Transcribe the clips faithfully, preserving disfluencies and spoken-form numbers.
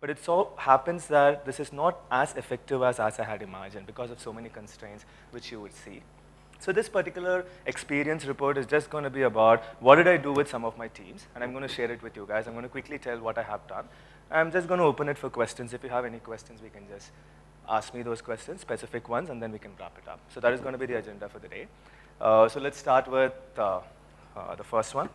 But it so happens that this is not as effective as, as I had imagined because of so many constraints which you would see. So this particular experience report is just going to be about what did I do with some of my teams, and I'm going to share it with you guys. I'm going to quickly tell what I have done. I'm just going to open it for questions. If you have any questions, we can just ask me those questions, specific ones, and then we can wrap it up. So that is going to be the agenda for the day. Uh, so let's start with uh, uh, the first one.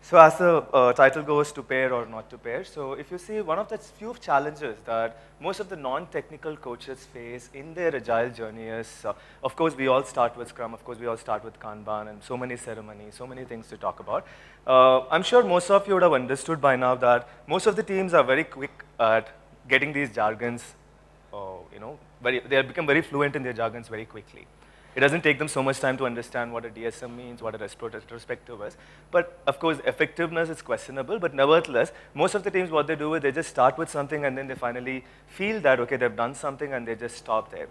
So as the uh, title goes, to pair or not to pair. So if you see, one of the few challenges that most of the non-technical coaches face in their agile journey is, uh, of course, we all start with Scrum. Of course, we all start with Kanban and so many ceremonies, so many things to talk about. Uh, I'm sure most of you would have understood by now that most of the teams are very quick at getting these jargons. Uh, you know, very, they have become very fluent in their jargons very quickly. It doesn't take them so much time to understand what a D S M means, what a retrospective is. But of course, effectiveness is questionable. But nevertheless, most of the teams, what they do is they just start with something, and then they finally feel that, OK, they've done something, and they just stop there.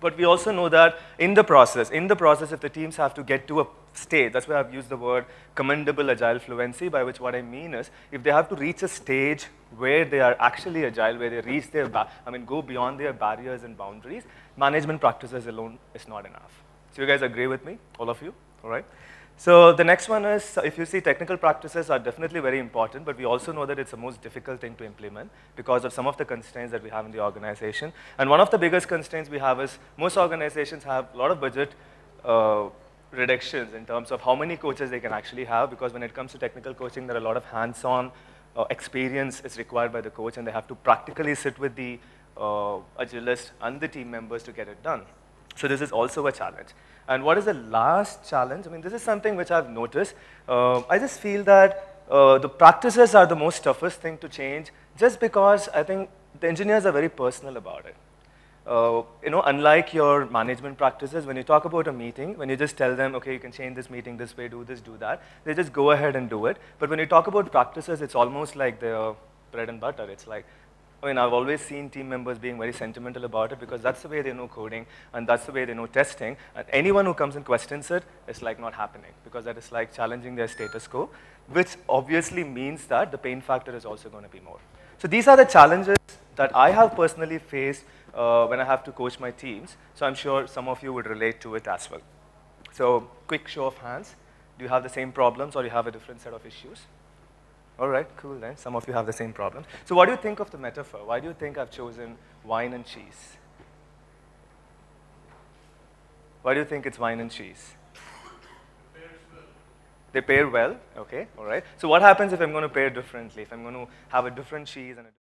But we also know that in the process, in the process, if the teams have to get to a stage, that's why I've used the word commendable agile fluency, by which what I mean is if they have to reach a stage where they are actually agile, where they reach their, I mean, go beyond their barriers and boundaries, management practices alone is not enough. So you guys agree with me, all of you, all right? So the next one is, if you see, technical practices are definitely very important, but we also know that it's the most difficult thing to implement because of some of the constraints that we have in the organization. And one of the biggest constraints we have is most organizations have a lot of budget uh, reductions in terms of how many coaches they can actually have, because when it comes to technical coaching, there are a lot of hands-on uh, experience is required by the coach, and they have to practically sit with the uh, agilist and the team members to get it done. So this is also a challenge. And what is the last challenge? I mean, this is something which I've noticed. Uh, I just feel that uh, the practices are the most toughest thing to change, just because I think the engineers are very personal about it. Uh, you know, unlike your management practices, when you talk about a meeting, when you just tell them, okay, you can change this meeting this way, do this, do that, they just go ahead and do it. But when you talk about practices, it's almost like their bread and butter. It's like, I mean, I've always seen team members being very sentimental about it because that's the way they know coding and that's the way they know testing. And anyone who comes and questions it is like not happening, because that is like challenging their status quo, which obviously means that the pain factor is also going to be more. So these are the challenges that I have personally faced uh, when I have to coach my teams. So I'm sure some of you would relate to it as well. So quick show of hands. Do you have the same problems or do you have a different set of issues? All right, cool then. Some of you have the same problem. So what do you think of the metaphor? Why do you think I've chosen wine and cheese? Why do you think it's wine and cheese? It pairs well. They pair well? OK, all right. So what happens if I'm going to pair differently, if I'm going to have a different cheese and a